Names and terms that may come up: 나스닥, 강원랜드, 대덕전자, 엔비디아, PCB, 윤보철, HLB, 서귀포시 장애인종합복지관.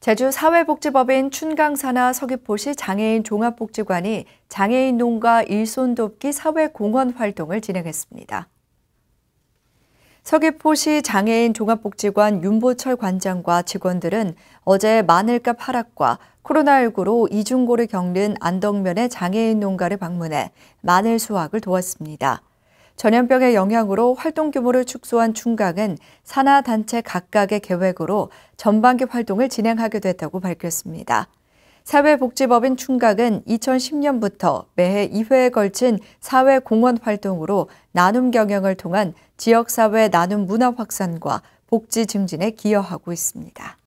제주사회복지법인 춘강사나 서귀포시 장애인종합복지관이 장애인 농가 일손돕기 사회공헌 활동을 진행했습니다. 서귀포시 장애인종합복지관 윤보철 관장과 직원들은 어제 마늘값 하락과 코로나19로 이중고를 겪는 안덕면의 장애인 농가를 방문해 마늘 수확을 도왔습니다. 전염병의 영향으로 활동 규모를 축소한 춘강은 산하 단체 각각의 계획으로 전반기 활동을 진행하게 됐다고 밝혔습니다. 사회복지법인 춘강은 2010년부터 매해 2회에 걸친 사회공헌 활동으로 나눔 경영을 통한 지역사회 나눔 문화 확산과 복지 증진에 기여하고 있습니다.